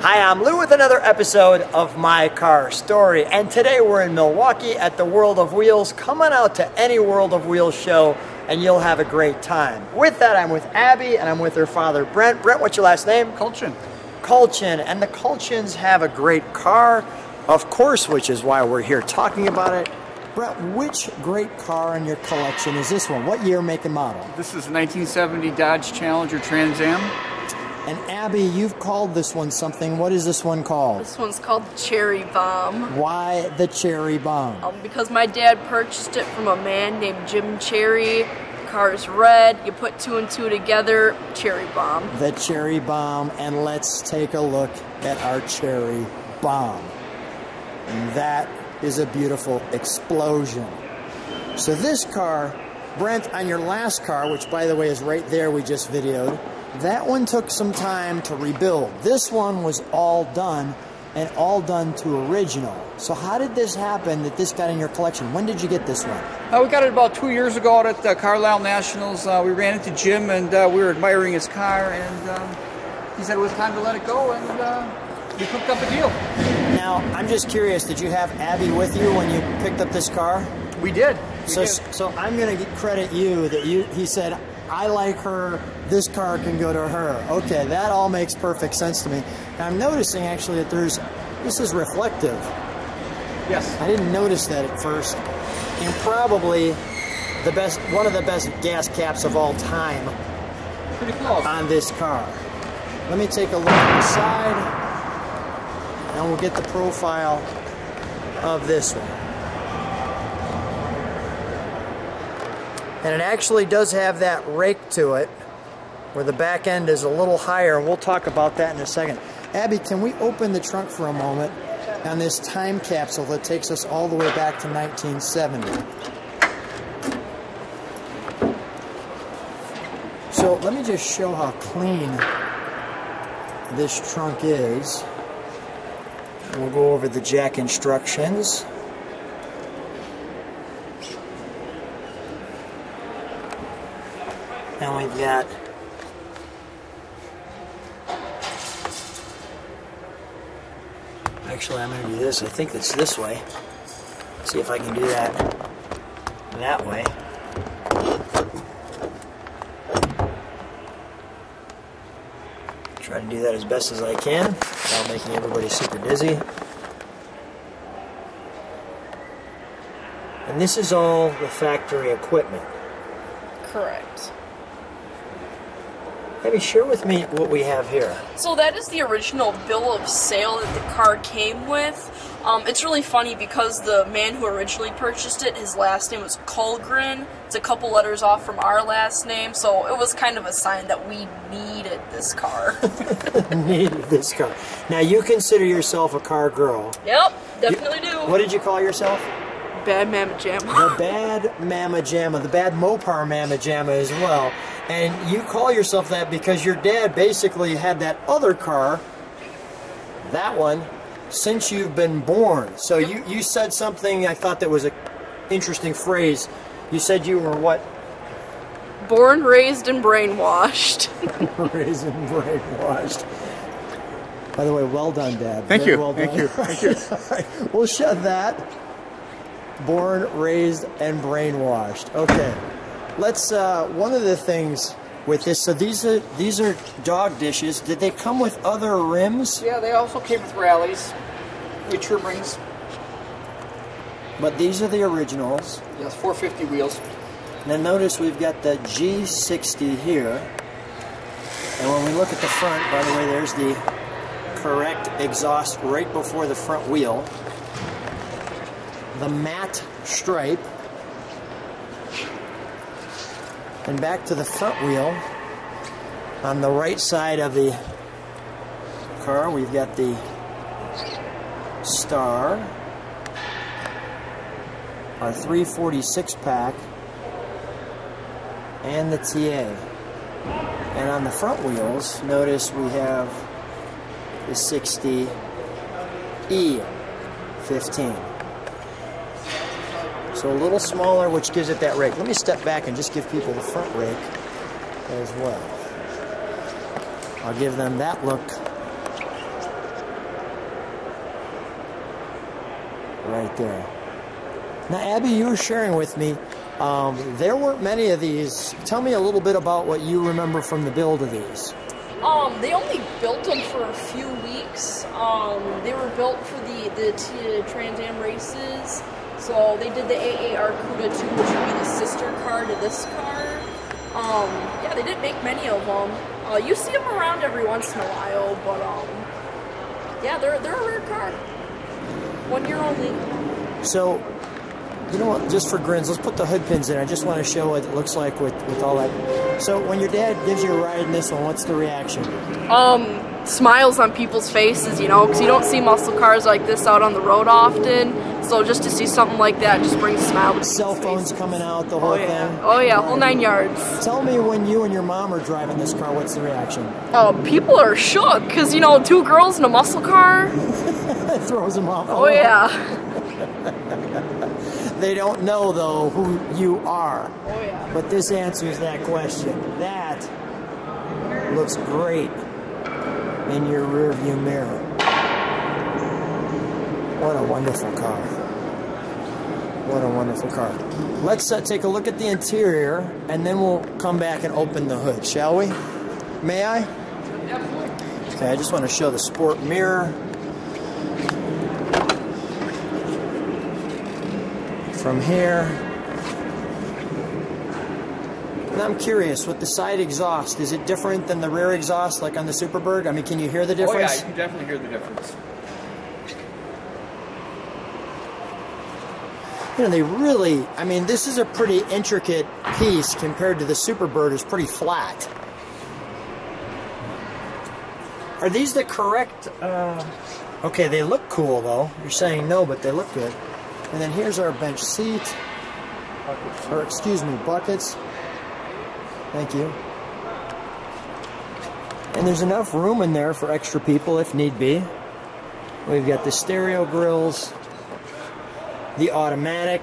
Hi, I'm Lou with another episode of My Car Story, and today we're in Milwaukee at the World of Wheels. Come on out to any World of Wheels show and you'll have a great time. With that, I'm with Abby and I'm with her father, Brent. Brent, what's your last name? Kultgen. Kultgen, and the Kultgens have a great car, of course, which is why we're here talking about it. Brent, which great car in your collection is this one? What year, make, and model? This is a 1970 Dodge Challenger Trans Am. And Abby, you've called this one something. What is this one called? This one's called the Cherry Bomb. Why the Cherry Bomb? Because my dad purchased it from a man named Jim Cherry. The car is red. You put two and two together, Cherry Bomb. The Cherry Bomb, and let's take a look at our Cherry Bomb. And that is a beautiful explosion. So this car, Brent, on your last car, which by the way is right there, we just videoed, that one took some time to rebuild. This one was all done, and all done to original. So how did this happen that this got in your collection? When did you get this one? We got it about 2 years ago out at the Carlisle Nationals. We ran into Jim, and we were admiring his car, and he said it was time to let it go, and we cooked up a deal. Now, I'm just curious, did you have Abby with you when you picked up this car? We did. So I'm going to credit you that he said, I like her, this car can go to her. Okay, that all makes perfect sense to me. And I'm noticing actually that this is reflective. Yes. I didn't notice that at first. And probably the best, one of the best gas caps of all time. Pretty close. On this car. Let me take a look at the side, and we'll get the profile of this one. And it actually does have that rake to it where the back end is a little higher, and we'll talk about that in a second. Abby, can we open the trunk for a moment on this time capsule that takes us all the way back to 1970? So let me just show how clean this trunk is. We'll go over the jack instructions. And we've got actually I'm gonna do this, I think it's this way. See if I can do that that way. Try to do that as best as I can without making everybody super dizzy. And this is all the factory equipment. Correct. Abby, share with me what we have here. So that is the original bill of sale that the car came with. It's really funny because the man who originally purchased it, his last name was Kultgen. It's a couple letters off from our last name, so it was kind of a sign that we needed this car. Needed this car. Now, you consider yourself a car girl. Yep, definitely do. What did you call yourself? Bad Mama Jamma. The Bad Mama Jamma, the Bad Mopar Mama Jamma as well. And you call yourself that because your dad basically had that other car, that one, since you've been born. So you said something I thought that was an interesting phrase. You said you were what? Born, raised, and brainwashed. Raised and brainwashed. By the way, well done, Dad. Thank you. Well done. Thank you. Thank you. All right. We'll shut that. Born, raised, and brainwashed. Okay, let's. One of the things with this. So these are dog dishes. Did they come with other rims? Yeah, they also came with rallies, with rings. But these are the originals. Yes, 450 wheels. Now notice we've got the G60 here, and when we look at the front, by the way, there's the correct exhaust right before the front wheel. The matte stripe, and back to the front wheel. On the right side of the car, we've got the star, our 346 pack, and the TA. And on the front wheels, notice we have the 60E15. So a little smaller, which gives it that rake. Let me step back and just give people the front rake as well. I'll give them that look right there. Now, Abby, you were sharing with me, there weren't many of these. Tell me a little bit about what you remember from the build of these. They only built them for a few weeks. They were built for the Trans Am races. So they did the AAR Cuda 2, which would be the sister car to this car. Yeah, they didn't make many of them. You see them around every once in a while, but yeah, they're a rare car. 1 year only. So, you know what, just for grins, let's put the hood pins in. I just want to show what it looks like with all that. So when your dad gives you a ride in this one, what's the reaction? Smiles on people's faces, you know, because you don't see muscle cars like this out on the road often. So just to see something like that just brings a smile to people's faces. Cell phones coming out, the whole thing. Oh yeah, whole 9 yards. Tell me, when you and your mom are driving this car, what's the reaction? Oh, people are shook because, you know, two girls in a muscle car. It throws them off. Oh yeah. They don't know, though, who you are. Oh, yeah. But this answers that question. That looks great in your rearview mirror. What a wonderful car. What a wonderful car. Let's take a look at the interior, and then we'll come back and open the hood, shall we? May I? Absolutely. Okay, I just want to show the sport mirror from here. And I'm curious, with the side exhaust, is it different than the rear exhaust like on the Superbird? I mean, can you hear the difference? Oh yeah, you can definitely hear the difference. You know, they really, I mean, this is a pretty intricate piece compared to the Superbird. It's pretty flat. Are these the correct, okay, they look cool though. You're saying no, but they look good. And then here's our bench seat, or excuse me, buckets. Thank you. And there's enough room in there for extra people if need be. We've got the stereo grills, the automatic.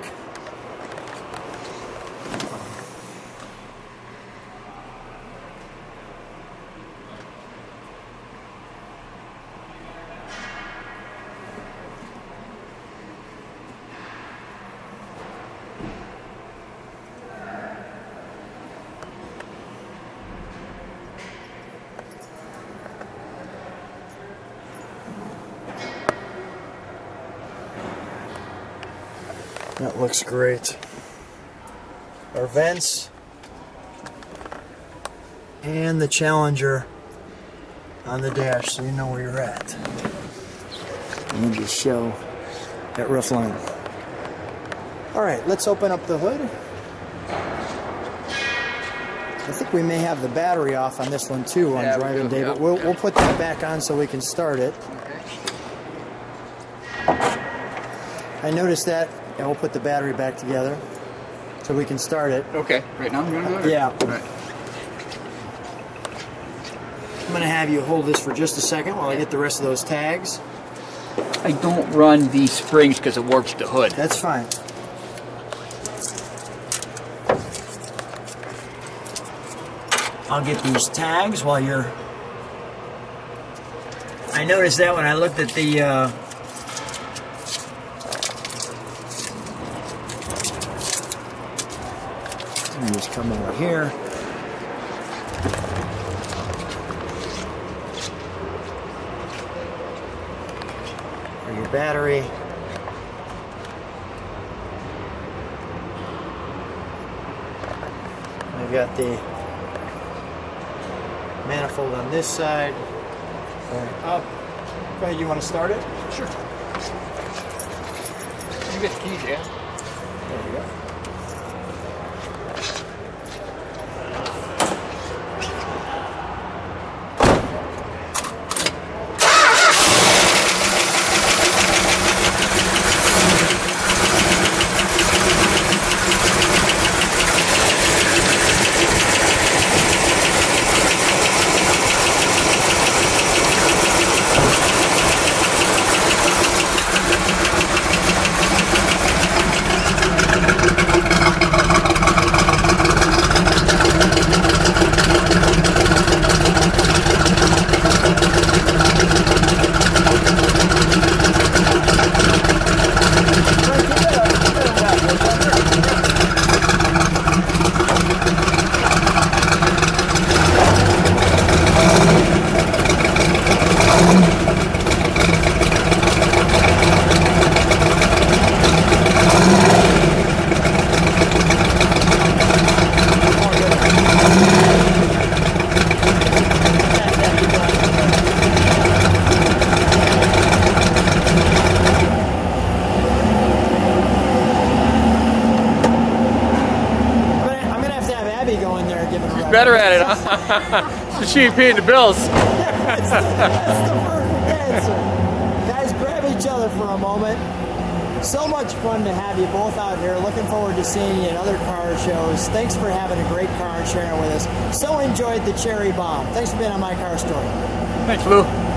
That looks great. Our vents and the Challenger on the dash, so you know where you're at. Let me just show that roof line. All right, let's open up the hood. I think we may have the battery off on this one too on driving day, but we'll put that back on so we can start it. I noticed that. And we'll put the battery back together so we can start it. Okay, right now I'm going to do it? Yeah. All right. I'm going to have you hold this for just a second while I get the rest of those tags. I don't run these springs because it warps the hood. That's fine. I'll get these tags while you're... I noticed that when I looked at the... just come over here. For your battery. I've got the manifold on this side. Up. Go ahead, you want to start it? Sure. You get the keys, yeah? There you go. Better at it, huh? She ain't paying the bills. That's the perfect answer. Guys, grab each other for a moment. So much fun to have you both out here. Looking forward to seeing you at other car shows. Thanks for having a great car and sharing with us. So enjoyed the Cherry Bomb. Thanks for being on My Car Story. Thanks, Lou.